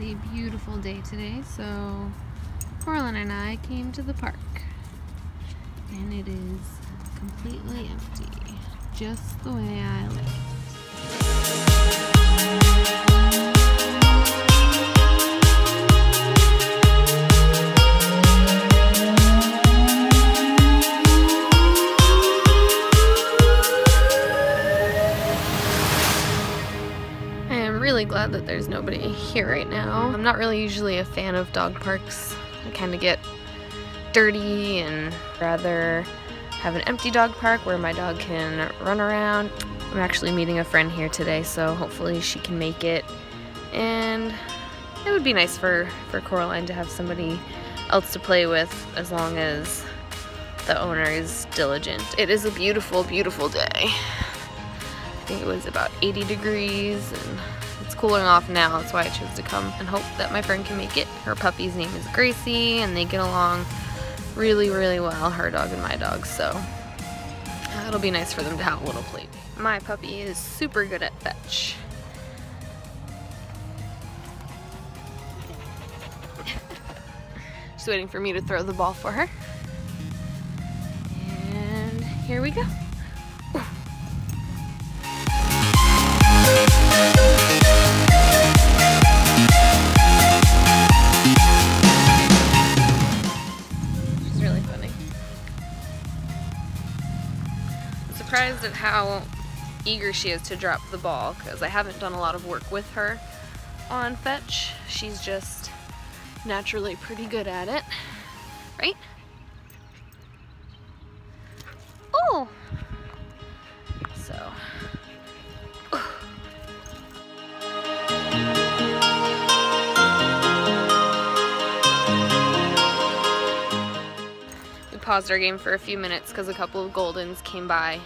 is a beautiful day today, so Coraline and I came to the park and it is completely empty, just the way I live. Glad that there's nobody here right now. I'm not really usually a fan of dog parks. I kind of get dirty and rather have an empty dog park where my dog can run around. I'm actually meeting a friend here today, so hopefully she can make it. And it would be nice for Coraline to have somebody else to play with as long as the owner is diligent. It is a beautiful, beautiful day. I think it was about 80 degrees and it's cooling off now, that's why I chose to come and hope that my friend can make it. Her puppy's name is Gracie and they get along really, really well, her dog and my dog, so it'll be nice for them to have a little play. My puppy is super good at fetch. She's waiting for me to throw the ball for her. And here we go. Surprised at how eager she is to drop the ball because I haven't done a lot of work with her on fetch. She's just naturally pretty good at it, right? Oh! So. We paused our game for a few minutes because a couple of Goldens came by.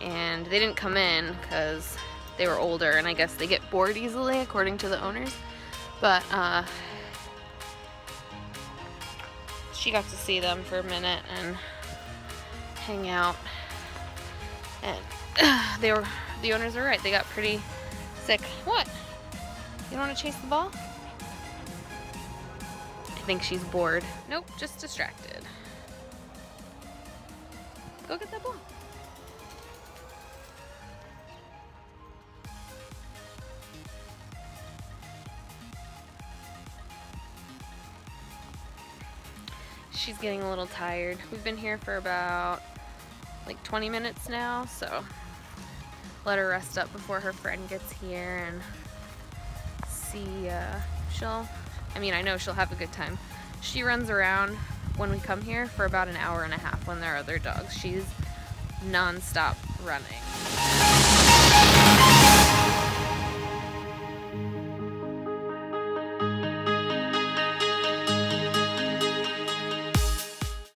And they didn't come in because they were older and I guess they get bored easily according to the owners, but she got to see them for a minute and hang out, and the owners were right, they got pretty sick. What? You don't want to chase the ball? I think she's bored. Nope, just distracted. Go get that ball. She's getting a little tired. We've been here for about like 20 minutes now, so let her rest up before her friend gets here and see. I know she'll have a good time. She runs around when we come here for about an hour and a half when there are other dogs. She's non-stop running.